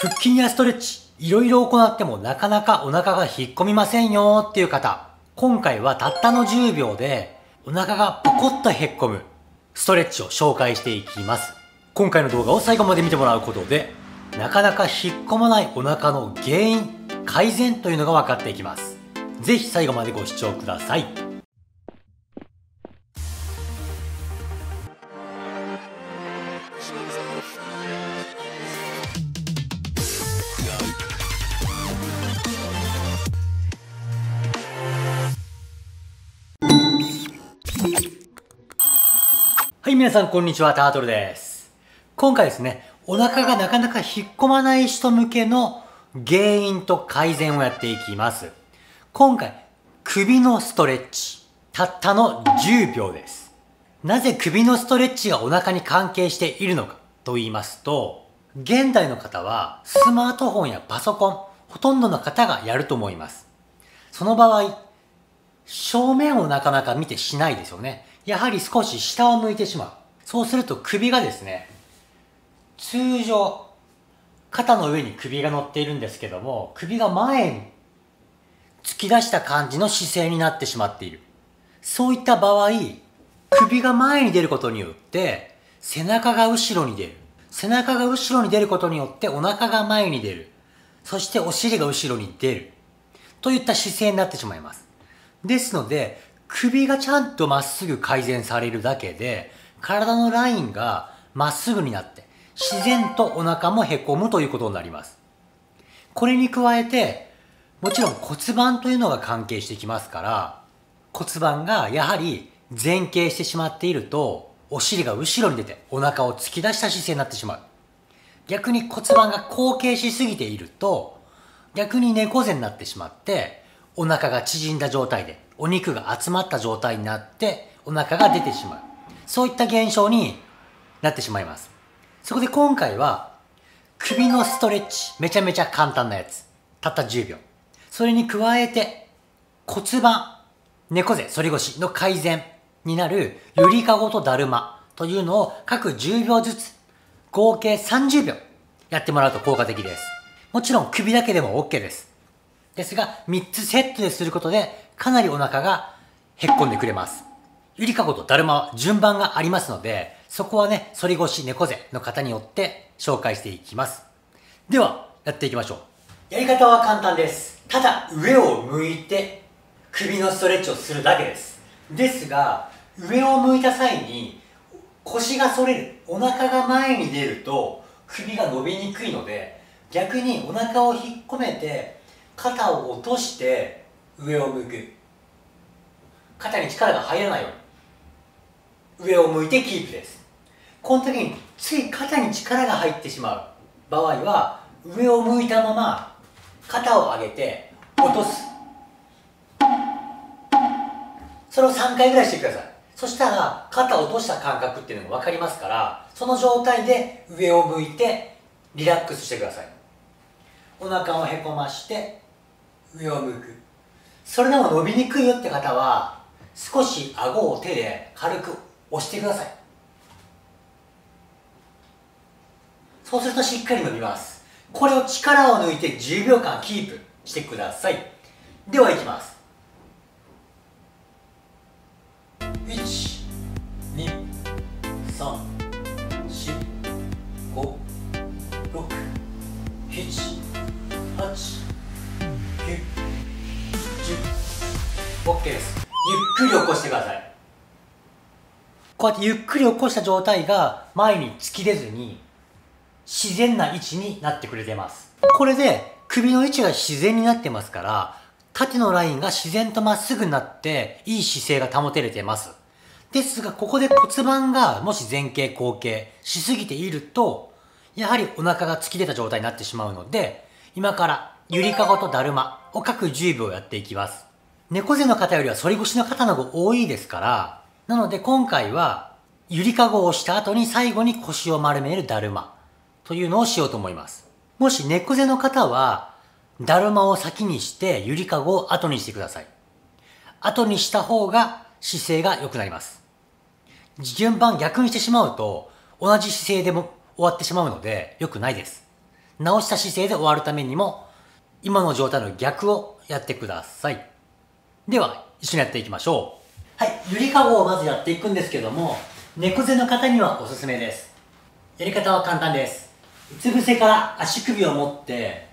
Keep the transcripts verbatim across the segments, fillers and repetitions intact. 腹筋やストレッチ、いろいろ行ってもなかなかお腹が引っ込みませんよっていう方、今回はたったのじゅうびょうでお腹がポコッとへっこむストレッチを紹介していきます。今回の動画を最後まで見てもらうことで、なかなか引っ込まないお腹の原因、改善というのが分かっていきます。ぜひ最後までご視聴ください。はい、皆さんこんにちは、タートルです。今回ですね、お腹がなかなか引っ込まない人向けの原因と改善をやっていきます。今回、首のストレッチ。たったのじゅうびょうです。なぜ首のストレッチがお腹に関係しているのかと言いますと、現代の方はスマートフォンやパソコン、ほとんどの方がやると思います。その場合、正面をなかなか見てしないですよね。やはり少し下を向いてしまう。そうすると首がですね、通常、肩の上に首が乗っているんですけども、首が前に突き出した感じの姿勢になってしまっている。そういった場合、首が前に出ることによって、背中が後ろに出る。背中が後ろに出ることによってお腹が前に出る。そしてお尻が後ろに出る。といった姿勢になってしまいます。ですので、首がちゃんとまっすぐ改善されるだけで、体のラインがまっすぐになって、自然とお腹もへこむということになります。これに加えて、もちろん骨盤というのが関係してきますから、骨盤がやはり前傾してしまっていると、お尻が後ろに出てお腹を突き出した姿勢になってしまう。逆に骨盤が後傾しすぎていると、逆に猫背になってしまって、お腹が縮んだ状態で、お肉が集まった状態になって、お腹が出てしまう。そういった現象になってしまいます。そこで今回は、首のストレッチ、めちゃめちゃ簡単なやつ。たったじゅうびょう。それに加えて、骨盤、猫背、反り腰の改善になる、ゆりかごとだるまというのを各じゅうびょうずつ、合計さんじゅうびょうやってもらうと効果的です。もちろん首だけでも オーケー です。ですが、みっつセットですることで、かなりお腹がへっこんでくれます。ゆりかごとだるまは順番がありますので、そこはね、反り腰、猫背の方によって紹介していきます。では、やっていきましょう。やり方は簡単です。ただ、上を向いて、首のストレッチをするだけです。ですが、上を向いた際に、腰が反れる、お腹が前に出ると、首が伸びにくいので、逆にお腹を引っ込めて、肩を落として上を向く。肩に力が入らないように上を向いてキープです。この時につい肩に力が入ってしまう場合は、上を向いたまま肩を上げて落とす。それをさんかいぐらいしてください。そしたら肩を落とした感覚っていうのが分かりますから、その状態で上を向いてリラックスしてください。お腹をへこまして上を向く。それでも伸びにくいよって方は、少し顎を手で軽く押してください。そうするとしっかり伸びます。これを力を抜いてじゅうびょうかんキープしてください。ではいきます。いち に さん し ご ろく しち はち きゅう じゅう オーケー です。ゆっくり起こしてください。こうやってゆっくり起こした状態が前に突き出ずに自然な位置になってくれてます。これで首の位置が自然になってますから、縦のラインが自然とまっすぐになっていい姿勢が保てれてます。ですが、ここで骨盤がもし前傾後傾しすぎていると、やはりお腹が突き出た状態になってしまうので、今からゆりかごとだるまを各じゅうびょうやっていきます。猫背の方よりは反り腰の方の方が多いですから、なので今回はゆりかごをした後に最後に腰を丸めるだるまというのをしようと思います。もし猫背の方は、だるまを先にしてゆりかごを後にしてください。後にした方が姿勢が良くなります。順番逆にしてしまうと、同じ姿勢でも終わってしまうので良くないです。直した姿勢で終わるためにも、今の状態の逆をやってください。では、一緒にやっていきましょう。はい、ゆりかごをまずやっていくんですけども、猫背の方にはおすすめです。やり方は簡単です。うつ伏せから足首を持って、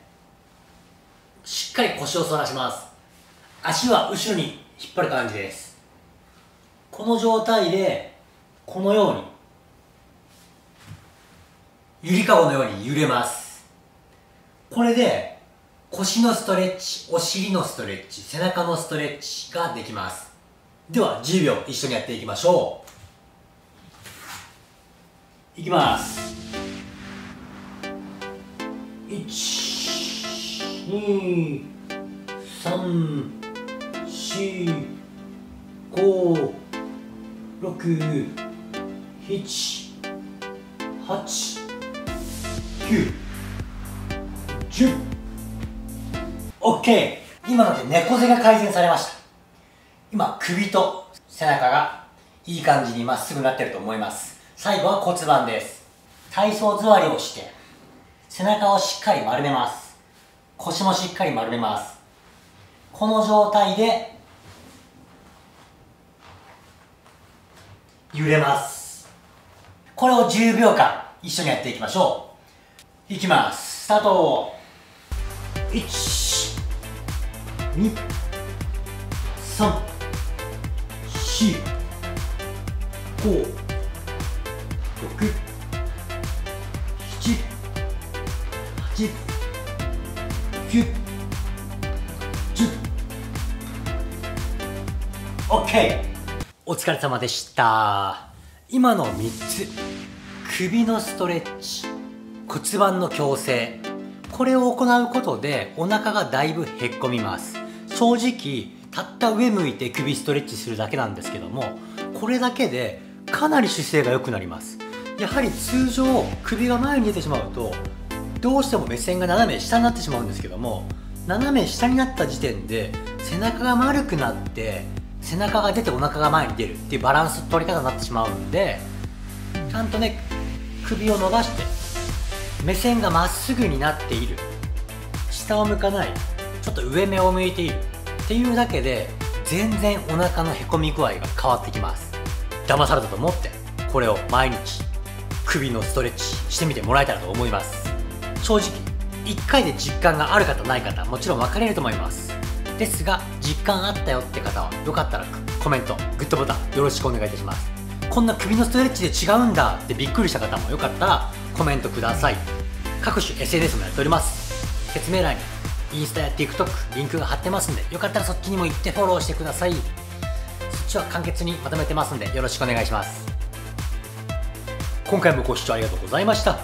しっかり腰を反らします。足は後ろに引っ張る感じです。この状態で、このように、ゆりかごのように揺れます。これで、腰のストレッチ、お尻のストレッチ、背中のストレッチができます。では、じゅうびょう一緒にやっていきましょう。いきます。いち、に、さん、し、ご、ろく、しち、はち、きゅう、じゅう。OK! 今ので猫背が改善されました。今、首と背中がいい感じにまっすぐなってると思います。最後は骨盤です。体操座りをして、背中をしっかり丸めます。腰もしっかり丸めます。この状態で、揺れます。これをじゅうびょうかん一緒にやっていきましょう。いきます。スタート。いち、に、さん、し、ご、ろく、しち、はち、きゅう、じゅう。 OK! お疲れ様でした。今のみっつ。首のストレッチ、骨盤の矯正。これを行うことでお腹がだいぶへっこみます。正直たった上向いて首ストレッチするだけなんですけども、これだけでかなり姿勢が良くなります。やはり通常首が前に出てしまうとどうしても目線が斜め下になってしまうんですけども、斜め下になった時点で背中が丸くなって背中が出てお腹が前に出るっていうバランス取り方になってしまうんで、ちゃんとね首を伸ばして目線がまっすぐになっている、下を向かない、ちょっと上目を向いているっていうだけで全然お腹のへこみ具合が変わってきます。騙されたと思ってこれを毎日首のストレッチしてみてもらえたらと思います。正直いっかいで実感がある方ない方もちろん分かれると思いますですが、実感あったよって方はよかったらコメント、グッドボタンよろしくお願いいたします。こんな首のストレッチで違うんだってびっくりした方もよかったらコメントください。各種 エスエヌエス もやっております。説明欄にインスタや ティックトック、リンクが貼ってますんで、よかったらそっちにも行ってフォローしてください。そっちは簡潔にまとめてますんで、よろしくお願いします。今回もご視聴ありがとうございました。